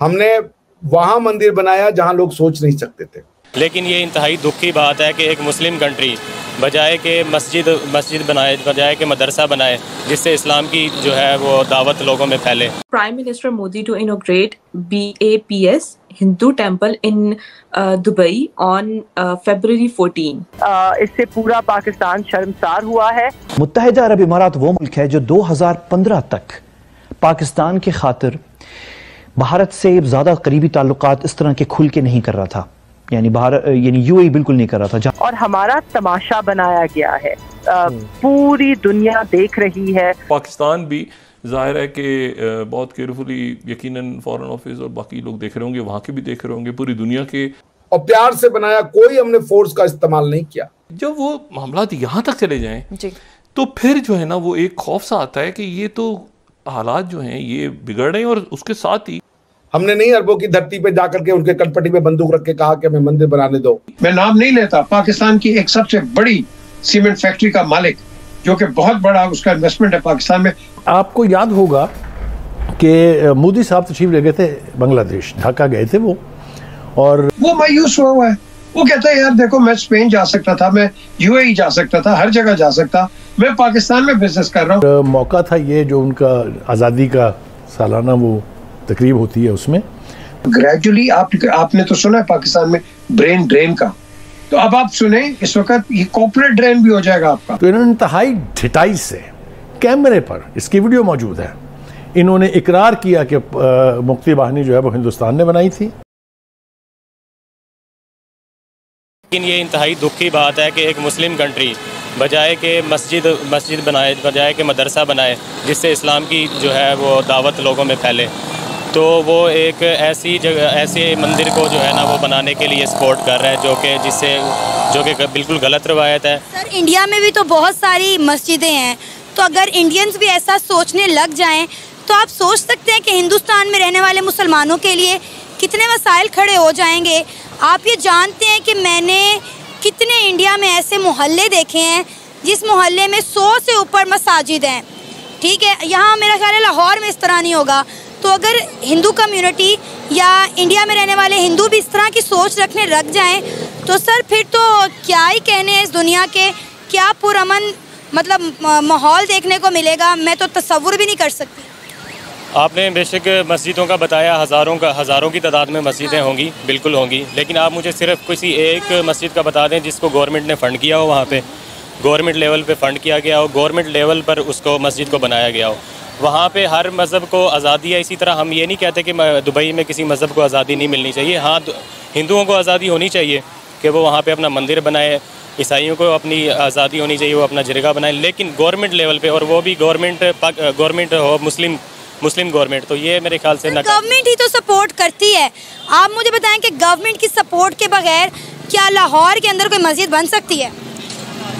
हमने वहां मंदिर बनाया जहां लोग सोच नहीं सकते थे। लेकिन ये इंतहाई दुख की बात है कि एक मुस्लिम कंट्री बजाय के मस्जिद बनाए, बजाय के मदरसा बनाए, जिससे इस्लाम की जो है वो दावत लोगों में फैले। Prime minister Modi to inaugurate BAPS Hindu temple in Dubai on February 14। इससे पूरा पाकिस्तान शर्मसार हुआ है। मुत्तहिदा अरब इमारात वो मुल्क है जो 2015 तक पाकिस्तान की खातिर भारत से ज्यादा करीबी ताल्लुकात इस तरह के खुल के नहीं कर रहा था, यानी UAE बिल्कुल नहीं कर रहा था। और हमारा तमाशा बनाया गया है, पूरी दुनिया देख रही है। पाकिस्तान भी जाहिर है कि बहुत केयरफुली यकीनन फॉरेन ऑफिस और बाकी लोग देख रहे होंगे, वहाँ के भी देख रहे होंगे, पूरी दुनिया के। और प्यार से बनाया, कोई हमने फोर्स का इस्तेमाल नहीं किया। जब वो मामला यहाँ तक चले जाए तो फिर जो है ना वो एक खौफ सा आता है कि ये तो हालात जो हैं ये बिगड़ रहे हैं। और उसके साथ ही हमने नहीं अरबों की धरती पे जाकर के उनके कटपटी पे बंदूक रख के कहा कि हमें मंदिर बनाने दो। मैं नाम नहीं लेता, पाकिस्तान की एक सबसे बड़ी सीमेंट फैक्ट्री का मालिक, जो कि बहुत बड़ा उसका इन्वेस्टमेंट है पाकिस्तान में। आपको याद होगा कि मोदी साहब तशरीफ ले गए थे बांग्लादेश, ढाका गए थे वो, और वो मायूस हुआ है। वो कहता है यार देखो, मैं स्पेन जा सकता था, मैं UAE जा सकता था, हर जगह जा सकता, मैं पाकिस्तान में बिजनेस कर रहा हूँ। मौका था ये जो उनका आज़ादी का सालाना वो तकरीब होती है, उसमें ग्रेजुअली आपने तो सुना है पाकिस्तान में ब्रेन ड्रेन का, तो अब आप सुने इस वक्त ये कॉर्पोरेट ड्रेन भी हो जाएगा आपका। तो इन्होंने इंतहाई ढिटाई से, कैमरे पर इसकी वीडियो मौजूद है, इन्होंने इकरार किया कि मुक्ति वाहिनी जो है वो हिंदुस्तान ने बनाई थी। लेकिन ये इंतहाई दुख की बात है कि एक मुस्लिम कंट्री बजाय के मस्जिद बनाए, बजाय के मदरसा बनाए, जिससे इस्लाम की जो है वो दावत लोगों में फैले, तो वो एक ऐसी जगह, ऐसे मंदिर को जो है ना वो बनाने के लिए सपोर्ट कर रहा है जो कि बिल्कुल गलत रवायत है। सर, इंडिया में भी तो बहुत सारी मस्जिदें हैं, तो अगर इंडियंस भी ऐसा सोचने लग जाएँ तो आप सोच सकते हैं कि हिंदुस्तान में रहने वाले मुसलमानों के लिए कितने मसाइल खड़े हो जाएंगे। आप ये जानते हैं कि मैंने कितने इंडिया में ऐसे मोहल्ले देखे हैं जिस मोहल्ले में 100 से ऊपर मसाजिद हैं, ठीक है। यहाँ मेरा ख्याल है लाहौर में इस तरह नहीं होगा। तो अगर हिंदू कम्युनिटी या इंडिया में रहने वाले हिंदू भी इस तरह की सोच रखने लग जाएं तो सर फिर तो क्या ही कहने इस दुनिया के, क्या पुरअमन मतलब माहौल देखने को मिलेगा, मैं तो तसव्वुर भी नहीं कर सकती। आपने बेशक मस्जिदों का बताया, हज़ारों की तादाद में मस्जिदें होंगी, बिल्कुल होंगी, लेकिन आप मुझे सिर्फ किसी एक मस्जिद का बता दें जिसको गवर्नमेंट ने फ़ंड किया हो, वहाँ पे गवर्नमेंट लेवल पे फ़ंड किया गया हो, गवर्नमेंट लेवल पर उसको मस्जिद को बनाया गया हो, वहाँ पे हर मज़हब को आज़ादी है। इसी तरह हम ये नहीं कहते कि दुबई में किसी मज़हब को आज़ादी नहीं मिलनी चाहिए। हाँ, हिंदुओं को आज़ादी होनी चाहिए कि वो वहाँ पर अपना मंदिर बनाए, ईसाइयों को अपनी आज़ादी होनी चाहिए वो अपना जगह बनाए, लेकिन गवर्नमेंट लेवल पर, और वो भी गवर्नमेंट हो मुस्लिम गवर्नमेंट, तो ये मेरे ख्याल से गवर्नमेंट ही तो सपोर्ट करती है। आप मुझे बताएं कि गवर्नमेंट की सपोर्ट के बगैर क्या लाहौर के अंदर कोई मस्जिद बन सकती है?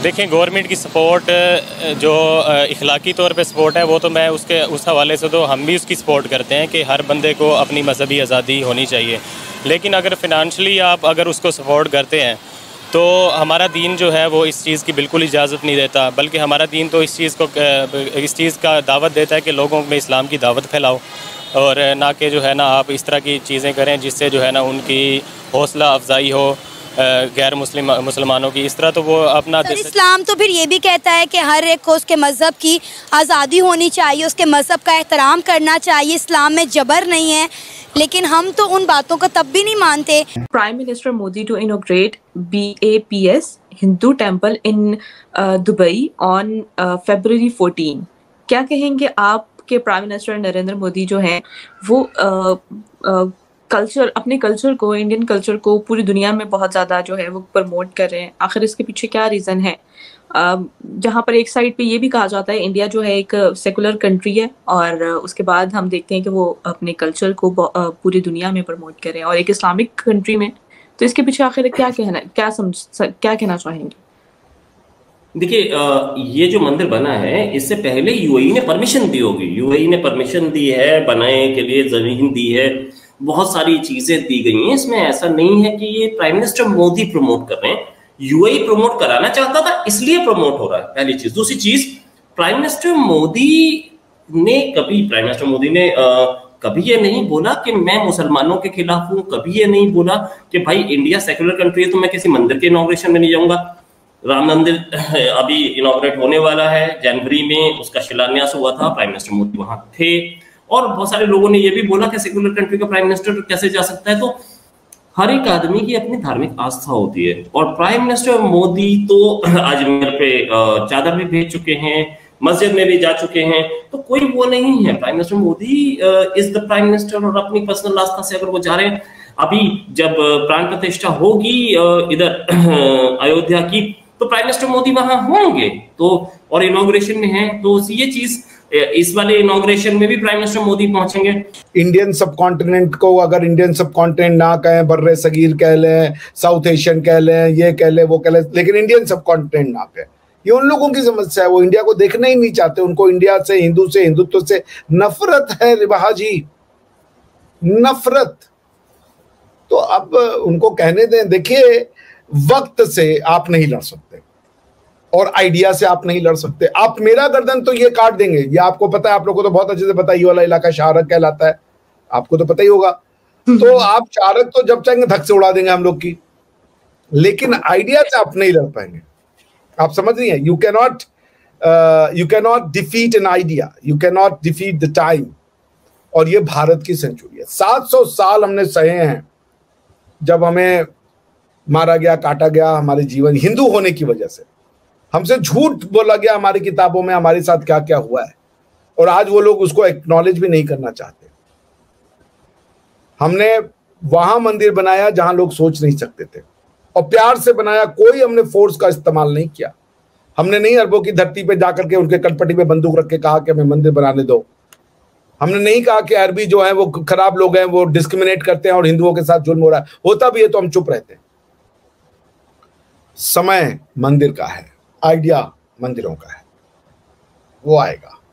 देखें, गवर्नमेंट की सपोर्ट जो इखलाकी तौर पे सपोर्ट है वो तो मैं उस हवाले से तो हम भी उसकी सपोर्ट करते हैं कि हर बंदे को अपनी मजहबी आज़ादी होनी चाहिए, लेकिन अगर फिनंशली आप अगर उसको सपोर्ट करते हैं तो हमारा दीन जो है वो इस चीज़ की बिल्कुल इजाज़त नहीं देता, बल्कि हमारा दीन तो इस चीज़ का दावत देता है कि लोगों में इस्लाम की दावत फैलाओ, और ना कि जो है ना आप इस तरह की चीज़ें करें जिससे जो है ना उनकी हौसला अफजाई हो गैर मुसलमानों की। इस तरह तो वो अपना इस्लाम तो फिर ये भी कहता है कि हर एक को उसके मज़हब की आज़ादी होनी चाहिए, उसके मज़हब का एहतराम करना चाहिए, इस्लाम में जबर नहीं है, लेकिन हम तो उन बातों को तब भी नहीं मानते। Prime minister Modi to inaugurate BAPS Hindu temple in Dubai on February 14। क्या कहेंगे आपके प्राइम मिनिस्टर नरेंद्र मोदी जो हैं वो अपने कल्चर को, इंडियन कल्चर को पूरी दुनिया में बहुत ज़्यादा जो है वो प्रमोट कर रहे हैं, आखिर इसके पीछे क्या रीज़न है? जहाँ पर एक साइड पे ये भी कहा जाता है इंडिया जो है एक सेकुलर कंट्री है, और उसके बाद हम देखते हैं कि वो अपने कल्चर को पूरी दुनिया में प्रमोट कर रहे हैं, और एक इस्लामिक कंट्री में, तो इसके पीछे आखिर क्या कहना चाहेंगे? देखिए, ये जो मंदिर बना है इससे पहले UAE ने परमिशन दी होगी, UAE ने परमिशन दी है, बनाने के लिए जमीन दी है, बहुत सारी चीजें दी गई हैं। इसमें ऐसा नहीं है कि ये प्राइम मिनिस्टर मोदी प्रमोट कर रहे हैं, UAE प्रमोट कराना चाहता था इसलिए प्रमोट हो रहा है, पहली चीज। दूसरी चीज, प्राइम मिनिस्टर मोदी ने कभी ये नहीं बोला कि मैं मुसलमानों के खिलाफ हूँ, कभी ये नहीं बोला कि भाई इंडिया सेक्युलर कंट्री है तो मैं किसी मंदिर के इनॉग्रेशन में नहीं जाऊंगा। राम मंदिर अभी इनॉग्रेट होने वाला है जनवरी में, उसका शिलान्यास हुआ था, प्राइम मिनिस्टर मोदी वहां थे, और बहुत सारे लोगों ने यह भी बोला कि सेक्युलर कंट्री का प्राइम मिनिस्टर कैसे जा सकता है। तो हर एक आदमी की अपनी धार्मिक आस्था होती है, और प्राइम मिनिस्टर मोदी तो अजमेर पे चादर भी भेज चुके हैं, मस्जिद में भी जा चुके हैं, तो कोई वो नहीं है। Prime minister Modi is the prime minister, और अपनी पर्सनल आस्था से अगर वो जा रहे हैं। अभी जब प्राण प्रतिष्ठा होगी इधर अयोध्या की, तो प्राइम मिनिस्टर मोदी वहां होंगे, तो और इनॉग्रेशन में है, तो ये चीज इस वाले इनॉग्रेशन में भी प्राइम मिनिस्टर मोदी पहुंचेंगे। इंडियन सब कॉन्टिनेंट को अगर इंडियन सब कॉन्टिनेंट ना कहें, बर्रे सगीर कह लें, साउथ एशियन कह लें, ये कह लें, वो कह लें, लेकिन इंडियन सब कॉन्टिनेंट ना कहें, ये उन लोगों की समस्या है। वो इंडिया को देखना ही नहीं चाहते, उनको इंडिया से, हिंदू से, हिंदुत्व से नफरत है रिवाहा जी, नफरत। तो अब उनको कहने दें। देखिए, वक्त से आप नहीं लड़ सकते और आइडिया से आप नहीं लड़ सकते। आप मेरा गर्दन तो ये काट देंगे, ये आपको पता है, आप लोगों को तो बहुत अच्छे से पता है, ये वाला इलाका शाहरग कहलाता है, आपको तो पता ही होगा। तो आप शाहरग तो जब चाहेंगे धक से उड़ा देंगे हम लोग की, लेकिन आइडिया से आप नहीं लड़ पाएंगे। आप समझ रही हैं? You can not defeat an idea, you can not defeat the time. और ये भारत की सेंचुरी है, 700 साल हमने सहे हैं, जब हमें मारा गया, काटा गया, हमारे जीवन हिंदू होने की वजह से हमसे झूठ बोला गया, हमारी किताबों में हमारे साथ क्या क्या हुआ है, और आज वो लोग उसको एक्नॉलेज भी नहीं करना चाहते। हमने वहां मंदिर बनाया जहां लोग सोच नहीं सकते थे, और प्यार से बनाया, कोई हमने फोर्स का इस्तेमाल नहीं किया। हमने नहीं अरबों की धरती पे जाकर के उनके कटपटी पे बंदूक रख के कहा कि हमें मंदिर बनाने दो। हमने नहीं कहा कि अरबी जो है वो खराब लोग हैं, वो डिस्क्रिमिनेट करते हैं और हिंदुओं के साथ जुल्म हो रहा है, होता भी है तो हम चुप रहते हैं। समय मंदिर का है, आइडिया मंदिरों का है, वो आएगा।